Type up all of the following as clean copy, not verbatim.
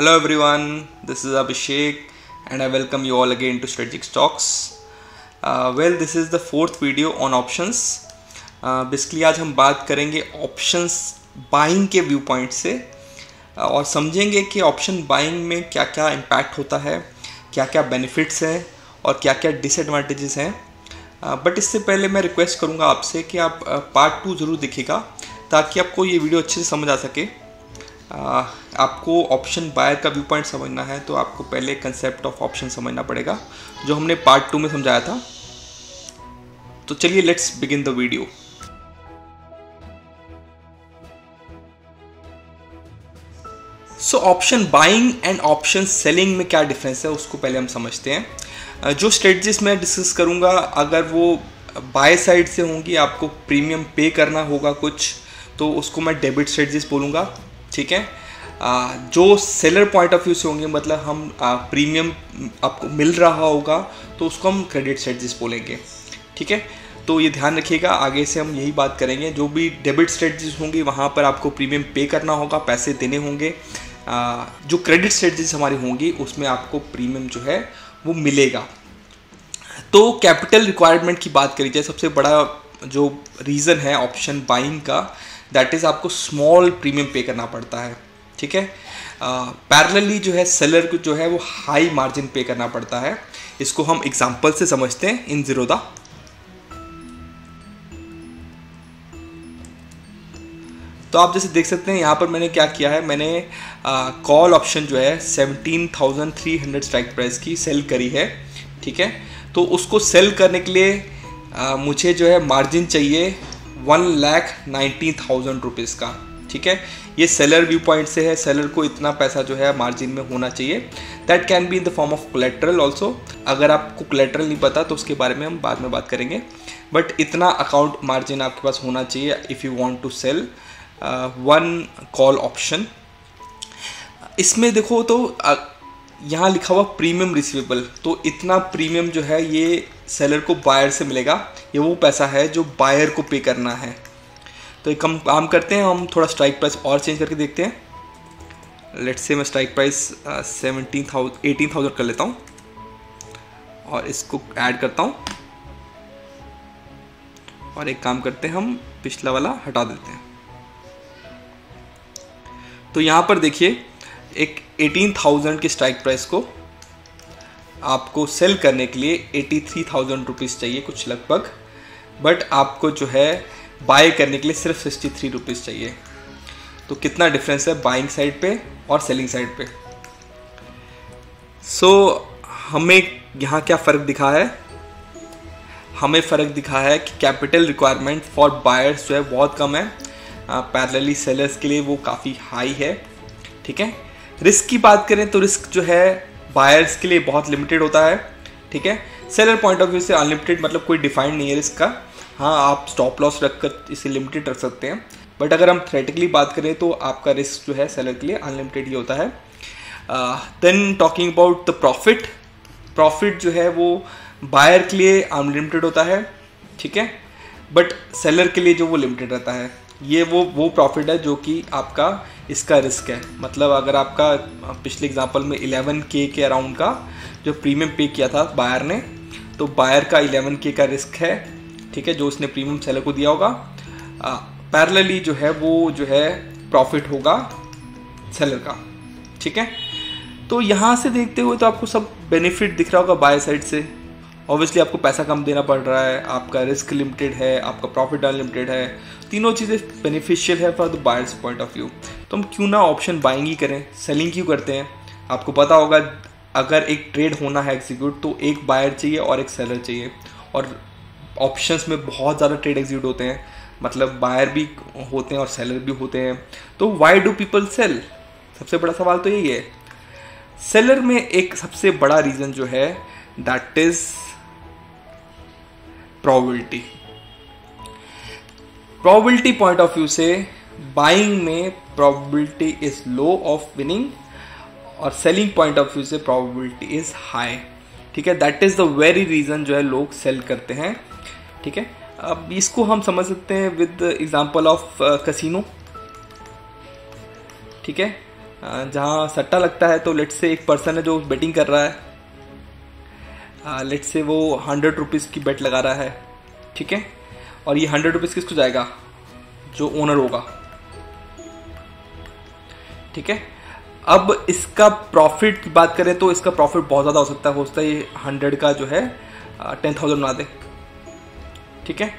Hello everyone, this is Abhishek and I welcome you all again to Strategic Stocks. This is the fourth video on options. Basically आज हम बात करेंगे options buying के view point से और समझेंगे कि option buying में क्या क्या impact होता है, क्या क्या benefits हैं और क्या क्या disadvantages हैं. But इससे पहले मैं request करूँगा आपसे कि आप part 2 ज़रूर देखिएगा ताकि आपको ये वीडियो अच्छे से समझ आ सके. आपको ऑप्शन बायर का व्यू पॉइंट समझना है तो आपको पहले कंसेप्ट ऑफ ऑप्शन समझना पड़ेगा जो हमने पार्ट 2 में समझाया था. तो चलिए let's begin the video. So option buying and option selling में क्या डिफरेंस है उसको पहले हम समझते हैं. जो स्ट्रेटजीज मैं डिस्कस करूँगा अगर वो बाय साइड से होंगी आपको प्रीमियम पे करना होगा कुछ, तो उसको मैं डेबिट स्ट्रेटजीज बोलूँगा. ठीक है. जो सेलर पॉइंट ऑफ व्यू से होंगे मतलब हम प्रीमियम आपको मिल रहा होगा तो उसको हम क्रेडिट स्ट्रेटजीज बोलेंगे. ठीक है. तो ये ध्यान रखिएगा, आगे से हम यही बात करेंगे. जो भी डेबिट स्ट्रेटजीज होंगी वहाँ पर आपको प्रीमियम पे करना होगा, पैसे देने होंगे. जो क्रेडिट स्ट्रेटजीज हमारी होंगी उसमें आपको प्रीमियम जो है वो मिलेगा. तो कैपिटल रिक्वायरमेंट की बात करी जाए, सबसे बड़ा जो रीज़न है ऑप्शन बाइंग का दैट इज़ आपको स्मॉल प्रीमियम पे करना पड़ता है. ठीक है. पैरेलली जो है सेलर को जो है वो हाई मार्जिन पे करना पड़ता है. इसको हम एग्जांपल से समझते हैं. इन ज़ीरोदा तो आप जैसे देख सकते हैं यहाँ पर मैंने क्या किया है, मैंने कॉल ऑप्शन जो है 17,300 स्ट्राइक प्राइस की सेल करी है. ठीक है. तो उसको सेल करने के लिए मुझे जो है मार्जिन चाहिए 1,90,000 रुपीज़ का. ठीक है. ये सेलर व्यू पॉइंट से है, सेलर को इतना पैसा जो है मार्जिन में होना चाहिए. That can be in the form of collateral also. अगर आपको कोलेटरल नहीं पता तो उसके बारे में हम बाद में बात करेंगे, बट इतना अकाउंट मार्जिन आपके पास होना चाहिए if you want to sell one call option. इसमें देखो तो यहाँ लिखा हुआ प्रीमियम रिसीवेबल, तो इतना प्रीमियम जो है ये सेलर को बायर से मिलेगा. ये वो पैसा है जो बायर को पे करना है. तो एक काम करते हैं, हम थोड़ा स्ट्राइक प्राइस और चेंज करके देखते हैं. लेट्स से मैं स्ट्राइक प्राइस 18,000 कर लेता हूँ और इसको ऐड करता हूँ और एक काम करते हैं हम पिछला वाला हटा देते हैं. तो यहाँ पर देखिए एक 18,000 के स्ट्राइक प्राइस को आपको सेल करने के लिए 83,000 रुपीज़ चाहिए कुछ लगभग, बट आपको जो है बाय करने के लिए सिर्फ 63 रुपीज़ चाहिए. तो कितना डिफरेंस है बाइंग साइड पे और सेलिंग साइड पे. सो हमें यहाँ क्या फ़र्क दिखा है, हमें फ़र्क दिखा है कि कैपिटल रिक्वायरमेंट फॉर बायर्स जो है बहुत कम है, पैरेलली सेलर्स के लिए वो काफ़ी हाई है. ठीक है. रिस्क की बात करें तो रिस्क जो है बायर्स के लिए बहुत लिमिटेड होता है. ठीक है. सेलर पॉइंट ऑफ व्यू से अनलिमिटेड मतलब कोई डिफाइंड नहीं है रिस्क का. हाँ, आप स्टॉप लॉस रखकर इसे लिमिटेड रख सकते हैं, बट अगर हम थ्रेटिकली बात करें तो आपका रिस्क जो है सेलर के लिए अनलिमिटेड ही होता है. Then talking about the profit, profit जो है वो बायर के लिए अनलिमिटेड होता है. ठीक है. बट सेलर के लिए जो वो लिमिटेड रहता है, ये वो प्रॉफिट है जो कि आपका इसका रिस्क है. मतलब अगर आपका पिछले एग्जांपल में 11K के अराउंड का जो प्रीमियम पे किया था बायर ने, तो बायर का 11K का रिस्क है. ठीक है. जो उसने प्रीमियम सेलर को दिया होगा. पैरेलली जो है वो जो है प्रॉफिट होगा सेलर का. ठीक है. तो यहाँ से देखते हुए तो आपको सब बेनिफिट दिख रहा होगा बायर साइड से. ऑब्वियसली आपको पैसा कम देना पड़ रहा है, आपका रिस्क लिमिटेड है, आपका प्रॉफिट अनलिमिटेड है, तीनों चीज़ें बेनिफिशियल है for the buyers point of view. तो हम क्यों ना ऑप्शन बाइंग ही करें. सेलिंग क्यों करते हैं? आपको पता होगा अगर एक ट्रेड होना है एग्जीक्यूट तो एक बायर चाहिए और एक सेलर चाहिए, और ऑप्शंस में बहुत ज़्यादा ट्रेड एग्जीक्यूट होते हैं, मतलब बायर भी होते हैं और सेलर भी होते हैं. तो वाई डू पीपल सेल? सबसे बड़ा सवाल तो यही है. सेलर में एक सबसे बड़ा रीज़न जो है that is probability. Probability point of view से बाइंग में probability is low of winning और सेलिंग पॉइंट ऑफ व्यू से प्रोबेबिलिटी इज हाई. ठीक है. That is the very reason जो है लोग सेल करते हैं. ठीक है. अब इसको हम समझ सकते हैं विद एग्जांपल ऑफ कसिनो. ठीक है. जहाँ सट्टा लगता है, तो लेट्स से एक पर्सन है जो बेटिंग कर रहा है, लेट्स से वो 100 रुपीज़ की बेट लगा रहा है, ठीक है, और ये 100 रुपीज़ किसको जाएगा, जो ओनर होगा, ठीक है। अब इसका प्रॉफिट की बात करें तो इसका प्रॉफिट बहुत ज़्यादा हो सकता है, हो सकता है ये 100 का जो है 10,000 बना दे, ठीक है,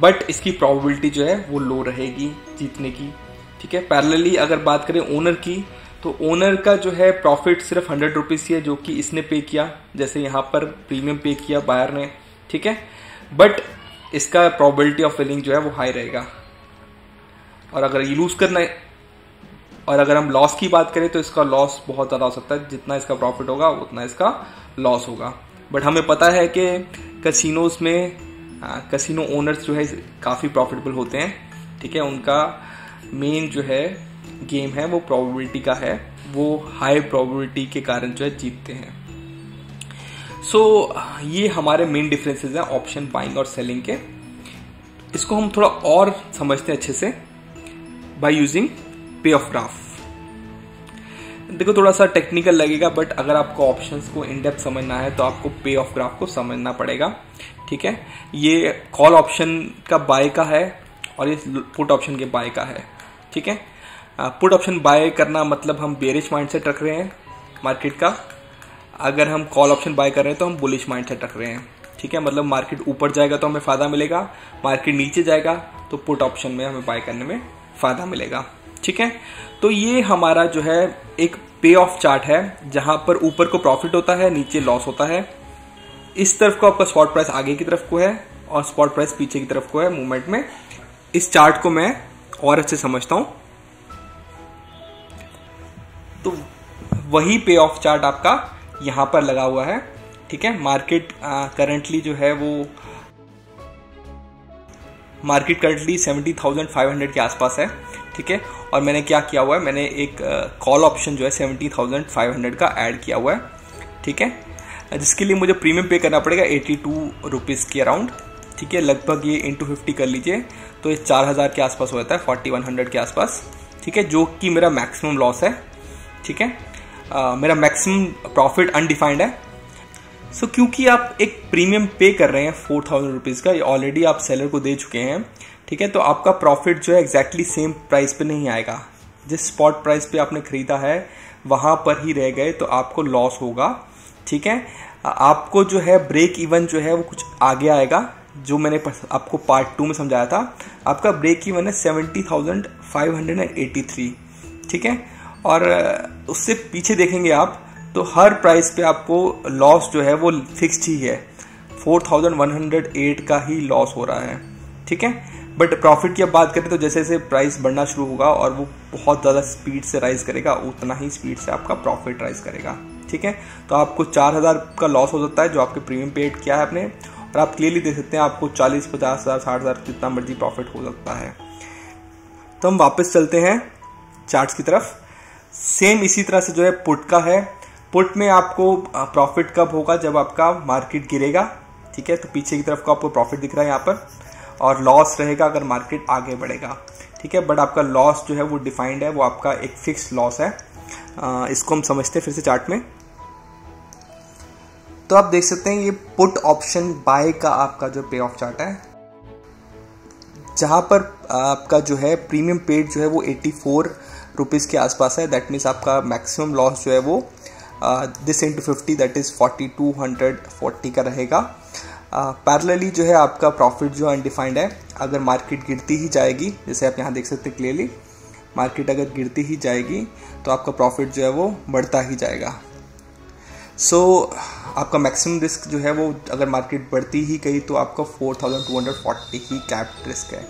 बट इसकी प्रोबेबिलिटी जो है वो लो रहेगी जीतने की, ठीक है। पैरेलली अगर बात करें ओनर की, तो ओनर का जो है प्रॉफिट सिर्फ 100 रुपीज़ ही है जो कि इसने पे किया, जैसे यहाँ पर प्रीमियम पे किया बायर ने, ठीक है, बट इसका प्रोबेबिलिटी ऑफ विनिंग जो है वो हाई रहेगा। और अगर ये लूज़ करना है, और अगर हम लॉस की बात करें तो इसका लॉस बहुत ज़्यादा हो सकता है, जितना इसका प्रॉफिट होगा उतना इसका लॉस होगा। बट हमें पता है कि कसिनोज़ में कसिनो ओनर्स जो है काफ़ी प्रॉफिटेबल होते हैं, ठीक है, उनका मेन जो है गेम है वो प्रोबेबिलिटी का है, वो हाई प्रोबेबिलिटी के कारण जो है जीतते हैं। सो ये हमारे मेन डिफरेंसेस हैं ऑप्शन बाइंग और सेलिंग के। इसको हम थोड़ा और समझते हैं अच्छे से by using payoff graph. देखो थोड़ा सा टेक्निकल लगेगा, बट अगर आपको ऑप्शंस को इन डेप्थ समझना है तो आपको पे ऑफ ग्राफ को समझना पड़ेगा, ठीक है। ये कॉल ऑप्शन का बाय का है और ये पुट ऑप्शन के बाय का है, ठीक है। पुट ऑप्शन बाय करना मतलब हम बेरिश माइंडसेट रख रहे हैं मार्केट का, अगर हम कॉल ऑप्शन बाय कर रहे हैं तो हम बुलिश माइंडसेट रख रहे हैं, ठीक है, मतलब मार्केट ऊपर जाएगा तो हमें फ़ायदा मिलेगा, मार्केट नीचे जाएगा तो पुट ऑप्शन में हमें बाय करने में फ़ायदा मिलेगा, ठीक है। तो ये हमारा जो है एक पे ऑफ चार्ट है जहाँ पर ऊपर को प्रॉफिट होता है, नीचे लॉस होता है। इस तरफ को आपका स्पॉट प्राइस आगे की तरफ को है और स्पॉट प्राइस पीछे की तरफ को है मूवमेंट में। इस चार्ट को मैं और अच्छे समझता हूँ तो वही पे ऑफ चार्ट आपका यहाँ पर लगा हुआ है, ठीक है। मार्केट करंटली 70,500 के आसपास है, ठीक है, और मैंने क्या किया हुआ है, मैंने एक कॉल ऑप्शन जो है 70,500 का ऐड किया हुआ है, ठीक है, जिसके लिए मुझे प्रीमियम पे करना पड़ेगा 82 रुपीज़ के अराउंड, ठीक है। लगभग ये इंटू 50 कर लीजिए तो ये 4,000 के आसपास हो जाता है, 4,100 के आसपास, ठीक है, जो कि मेरा मैक्सिमम लॉस है, ठीक है। मेरा मैक्सिमम प्रॉफिट अनडिफाइंड है। सो क्योंकि आप एक प्रीमियम पे कर रहे हैं 4,000 रुपीज़ का, ये ऑलरेडी आप सेलर को दे चुके हैं, ठीक है, तो आपका प्रॉफिट जो है एग्जैक्टली सेम प्राइस पे नहीं आएगा, जिस स्पॉट प्राइस पे आपने ख़रीदा है वहाँ पर ही रह गए तो आपको लॉस होगा, ठीक है। आपको जो है ब्रेक इवन जो है वो कुछ आगे आएगा, जो मैंने आपको पार्ट 2 में समझाया था। आपका ब्रेक इवन है 70,583, ठीक है, और उससे पीछे देखेंगे आप तो हर प्राइस पे आपको लॉस जो है वो फिक्स्ड ही है, 4,108 का ही लॉस हो रहा है, ठीक है। बट प्रॉफिट की अब बात करें तो जैसे जैसे प्राइस बढ़ना शुरू होगा और वो बहुत ज़्यादा स्पीड से राइज़ करेगा, उतना ही स्पीड से आपका प्रॉफिट राइज़ करेगा, ठीक है। तो आपको 4,000 का लॉस हो सकता है जो आपके प्रीमियम पेड किया है आपने, और आप क्लियरली देख सकते हैं आपको 40,000, 50,000, 60,000 जितना मर्जी प्रॉफिट हो सकता है। तो हम वापस चलते हैं चार्ट्स की तरफ। सेम इसी तरह से जो है पुट का है, पुट में आपको प्रॉफिट कब होगा, जब आपका मार्केट गिरेगा, ठीक है, तो पीछे की तरफ का आपको प्रॉफिट दिख रहा है यहाँ पर, और लॉस रहेगा अगर मार्केट आगे बढ़ेगा, ठीक है, बट आपका लॉस जो है वो डिफाइंड है, वो आपका एक फिक्स लॉस है। इसको हम समझते हैं फिर से चार्ट में। तो आप देख सकते हैं ये पुट ऑप्शन बाय का आपका जो पे ऑफ चार्ट है, जहाँ पर आपका जो है प्रीमियम पेड जो है वो 84 रुपीज़ के आसपास है। दैट मीन्स आपका मैक्सिमम लॉस जो है वो दिस इंटू 50 दैट इज़ 4,240 का रहेगा। पैरेलली जो है आपका प्रॉफिट जो अनडिफाइंड है, अगर मार्केट गिरती ही जाएगी, जैसे आप यहाँ देख सकते हैं क्लियरली, मार्केट अगर गिरती ही जाएगी तो आपका प्रॉफिट जो है वो बढ़ता ही जाएगा। सो आपका मैक्सिमम रिस्क जो है वो अगर मार्केट बढ़ती ही गई तो आपका 4,240 ही कैप रिस्क है,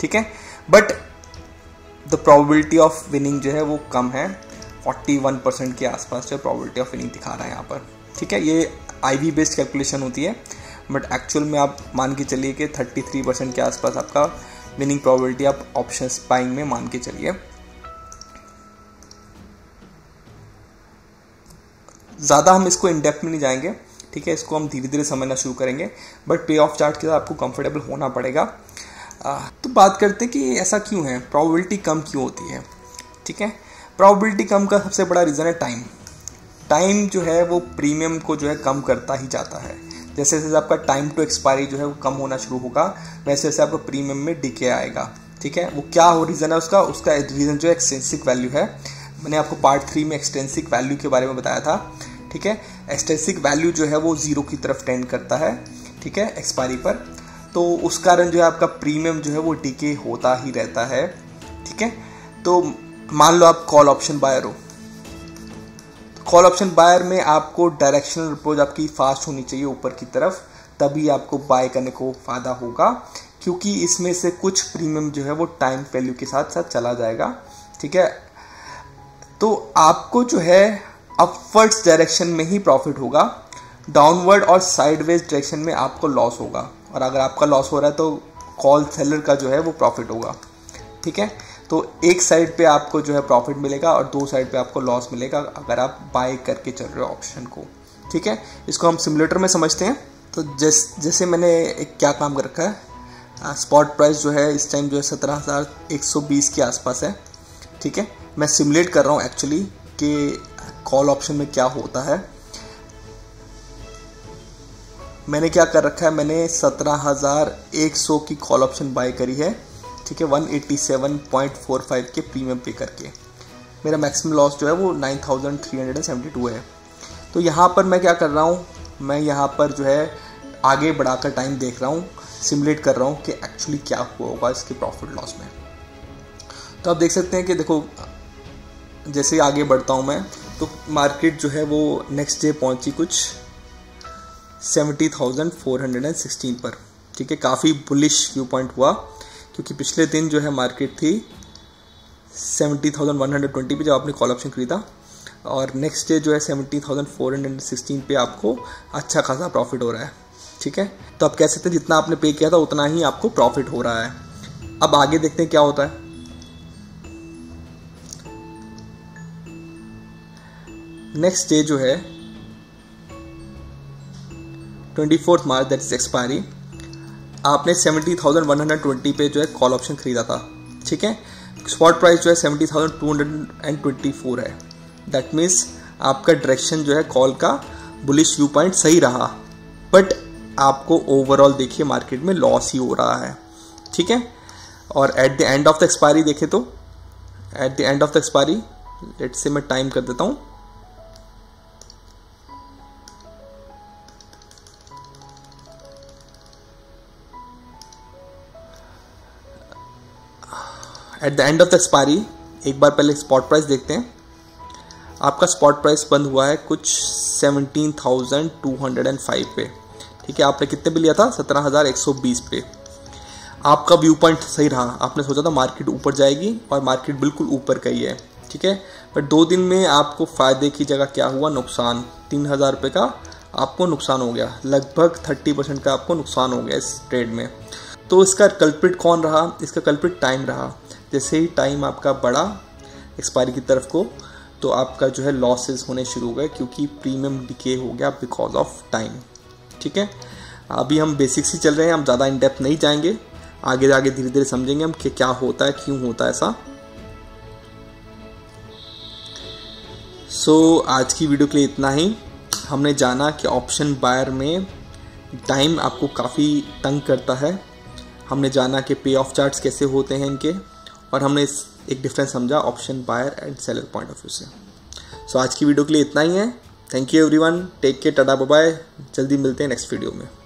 ठीक है, but the probability of winning जो है वो कम है, 41% के आसपास जो प्रोबेबिलिटी ऑफ विनिंग दिखा रहा है यहाँ पर, ठीक है। ये आईवी बेस्ड कैलकुलेशन होती है, बट एक्चुअल में आप मान के चलिए कि 33% के आसपास आपका विनिंग प्रोबेबिलिटी आप ऑप्शंस बाइंग में मान के चलिए, ज़्यादा हम इसको इन डेप्थ में नहीं जाएंगे, ठीक है, इसको हम धीरे धीरे समझना शुरू करेंगे, बट पे ऑफ चार्ट के साथ आपको कंफर्टेबल होना पड़ेगा। तो बात करते हैं कि ऐसा क्यों है, प्रोबेबिलिटी कम क्यों होती है, ठीक है। प्रॉबिलिटी कम का सबसे बड़ा रीज़न है टाइम। टाइम जो है वो प्रीमियम को जो है कम करता ही जाता है। जैसे जैसे आपका टाइम टू एक्सपायरी जो है वो कम होना शुरू होगा, वैसे वैसे आपका प्रीमियम में डीके आएगा। ठीक है, वो क्या हो रीज़न है उसका? उसका रीज़न जो है एक्सटेंसिक वैल्यू है। मैंने आपको पार्ट 3 में एक्सटेंसिक वैल्यू के बारे में बताया था। ठीक है, एक्सटेंसिक वैल्यू जो है वो जीरो की तरफ टेंड करता है, ठीक है, एक्सपायरी पर। तो उस कारण जो है आपका प्रीमियम जो है वो डीके होता ही रहता है। ठीक है, तो मान लो आप कॉल ऑप्शन बायर हो। कॉल ऑप्शन बायर में आपको डायरेक्शनल अप्रोच आपकी फास्ट होनी चाहिए ऊपर की तरफ, तभी आपको बाय करने को फायदा होगा, क्योंकि इसमें से कुछ प्रीमियम जो है वो टाइम वैल्यू के साथ साथ चला जाएगा। ठीक है, तो आपको जो है अपवर्ड्स डायरेक्शन में ही प्रॉफिट होगा, डाउनवर्ड और साइडवेज डायरेक्शन में आपको लॉस होगा। और अगर आपका लॉस हो रहा है तो कॉल सेलर का जो है वो प्रॉफिट होगा। ठीक है, तो एक साइड पे आपको जो है प्रॉफिट मिलेगा और दो साइड पे आपको लॉस मिलेगा अगर आप बाय करके चल रहे हो ऑप्शन को। ठीक है, इसको हम सिमुलेटर में समझते हैं। तो जैसे मैंने एक क्या काम कर रखा है, स्पॉट प्राइस जो है इस टाइम जो है 17,120 के आसपास है। ठीक है, मैं सिमुलेट कर रहा हूँ एक्चुअली कि कॉल ऑप्शन में क्या होता है। मैंने क्या कर रखा है, मैंने 17,100 की कॉल ऑप्शन बाय करी है। ठीक है, 187.45 के प्रीमियम पे करके। मेरा मैक्सिमम लॉस जो है वो 9,372 है। तो यहाँ पर मैं क्या कर रहा हूँ, मैं यहाँ पर जो है आगे बढ़ाकर टाइम देख रहा हूँ, सिमुलेट कर रहा हूँ कि एक्चुअली क्या हुआ होगा इसके प्रॉफिट लॉस में। तो आप देख सकते हैं कि देखो जैसे आगे बढ़ता हूँ मैं, तो मार्केट जो है वो नेक्स्ट डे पहुँची कुछ 70,416 पर। ठीक है, काफ़ी बुलिश व्यू पॉइंट हुआ, क्योंकि पिछले दिन जो है मार्केट थी 70,120 पे जब आपने कॉल ऑप्शन खरीदा, और नेक्स्ट डे जो है 70,416 पे आपको अच्छा खासा प्रॉफिट हो रहा है। ठीक है, तो आप कह सकते हैं जितना आपने पे किया था उतना ही आपको प्रॉफिट हो रहा है। अब आगे देखते हैं क्या होता है। नेक्स्ट डे जो है 24 मार्च, दैट इज एक्सपायरी, आपने 70,120 पे जो है कॉल ऑप्शन खरीदा था। ठीक है, स्पॉट प्राइस जो है 70,224 है। दैट मीन्स आपका डायरेक्शन जो है कॉल का बुलिश व्यू पॉइंट सही रहा, बट आपको ओवरऑल देखिए मार्केट में लॉस ही हो रहा है। ठीक है, और at the end of the expiry देखें तो at the end of the expiry let's say मैं टाइम कर देता हूँ। At the end of the expiry एक बार पहले स्पॉट प्राइस देखते हैं। आपका स्पॉट प्राइस बंद हुआ है कुछ 17,205 पे। ठीक है, आपने कितने पे लिया था? 17,120 पे। आपका व्यू पॉइंट सही रहा, आपने सोचा था मार्केट ऊपर जाएगी और मार्केट बिल्कुल ऊपर का ही है। ठीक है, बट 2 दिन में आपको फ़ायदे की जगह क्या हुआ? नुकसान। 3,000 रुपये का आपको नुकसान हो गया, लगभग 30% का आपको नुकसान हो गया इस ट्रेड में। तो इसका कल्प्रिट कौन रहा? इसका कल्प्रिट टाइम रहा। जैसे ही टाइम आपका बढ़ा एक्सपायरी की तरफ को, तो आपका जो है लॉसेस होने शुरू हो गए, क्योंकि प्रीमियम डिके हो गया बिकॉज ऑफ टाइम। ठीक है, अभी हम बेसिक्स ही चल रहे हैं, हम ज़्यादा इन डेप्थ नहीं जाएंगे, आगे आगे धीरे धीरे समझेंगे हम कि क्या होता है, क्यों होता है ऐसा। सो आज की वीडियो के लिए इतना ही। हमने जाना कि ऑप्शन बायर में टाइम आपको काफ़ी तंग करता है, हमने जाना कि पे ऑफ चार्ट्स कैसे होते हैं इनके, और हमने एक डिफरेंस समझा option buyer and seller point of view से। सो आज की वीडियो के लिए इतना ही है। Thank you everyone, take care, tata bye. जल्दी मिलते हैं नेक्स्ट वीडियो में।